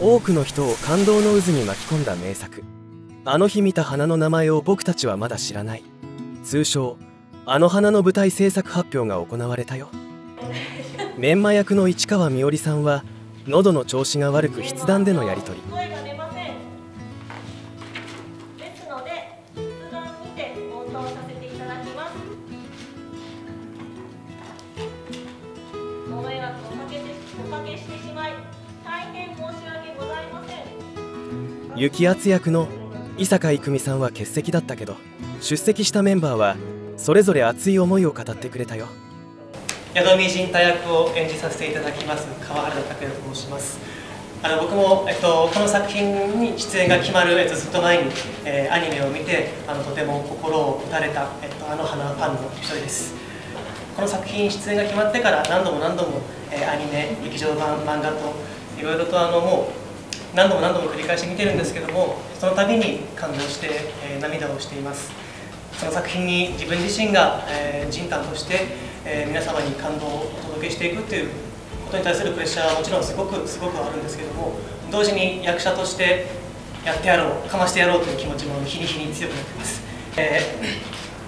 多くの人を感動の渦に巻き込んだ名作「あの日見た花」の名前を僕たちはまだ知らない。通称「あの花」の舞台制作発表が行われたよ。メンマ役の市川美織さんは喉の調子が悪く筆談でのやり取り。幸厚役の伊坂郁美さんは欠席だったけど、出席したメンバーはそれぞれ熱い思いを語ってくれたよ。矢富仁太役を演じさせていただきます川原拓也と申します。僕も、この作品に出演が決まる、ずっと前に、アニメを見てとても心を打たれた、あの花ファンの一人です。この作品出演が決まってから何度も、アニメ劇場版漫画といろいろともう何度も繰り返し見てるんですけども、その度に感動して、涙をしています。その作品に自分自身が、仁丹として、皆様に感動をお届けしていくということに対するプレッシャーはもちろんすごくあるんですけども、同時に役者としてやってやろう、かましてやろうという気持ちも日に日に強くなっています。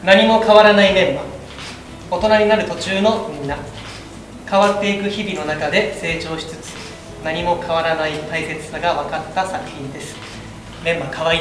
何も変わらないメンバー、大人になる途中のみんな、変わっていく日々の中で成長しつつ、何も変わらない大切さが分かった作品です。メンマ可愛い。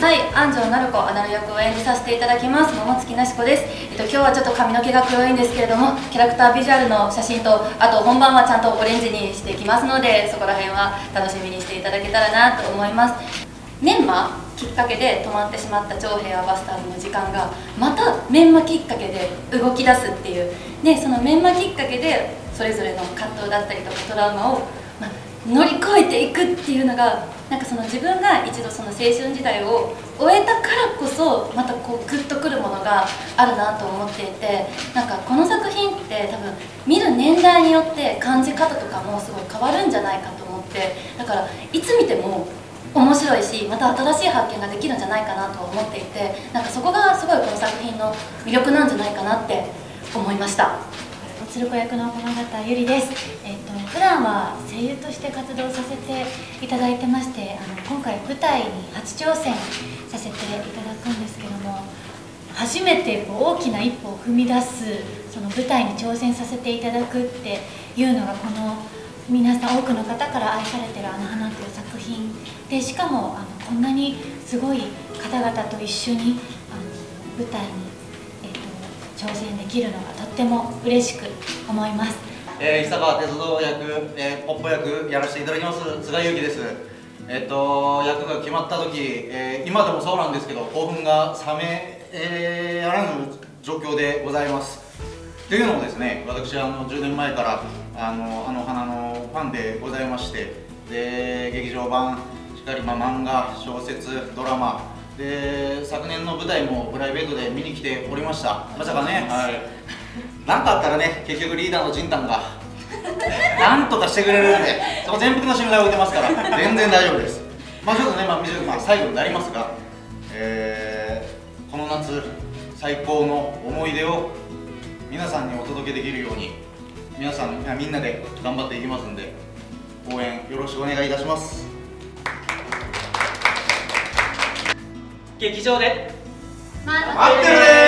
はい、安城なる子アナル役を演じさせていただきます桃月なし子です。今日はちょっと髪の毛が黒いんですけれども、キャラクタービジュアルの写真と、あと本番はちゃんとオレンジにしていきますので、そこら辺は楽しみにしていただけたらなと思います。メンマきっかけで止まってしまった長平アバスターの時間がまたメンマきっかけで動き出すっていう、でそのメンマきっかけでそれぞれの葛藤だったりとかトラウマを、乗り越えていくっていうのが、なんかその自分が一度その青春時代を終えたからこそまたこうグッとくるものがあるなと思っていて、なんかこの作品って多分見る年代によって感じ方とかもすごい変わるんじゃないかと思って、だからいつ見ても面白いし、また新しい発見ができるんじゃないかなと思っていて、なんかそこがすごいこの作品の魅力なんじゃないかなって思いました。鶴子役の駒形ゆりです。普段は声優として活動させていただいてまして、今回舞台に初挑戦させていただくんですけども、初めて大きな一歩を踏み出す、その舞台に挑戦させていただくっていうのが、この皆さん多くの方から愛されてる「あの花」という作品で、しかもこんなにすごい方々と一緒に舞台に、挑戦できるのがとっても嬉しく思います。伊坂鉄道役、ポッポ役やらせていただきます菅井由紀です。役が決まった時、今でもそうなんですけど、興奮が冷めやらぬ状況でございます。というのもですね、私は10年前からあの花のファンでございまして、で劇場版しっかり、漫画、小説、ドラマで、昨年の舞台もプライベートで見に来ておりました。まさかね、何かあったらね、結局リーダーの仁丹がなんとかしてくれるんで、そこ全幅の信頼を受けますから全然大丈夫です。ちょっとね、最後になりますが、この夏最高の思い出を皆さんにお届けできるように、みんなで頑張っていきますんで、応援よろしくお願いいたします。劇場で待ってるねー。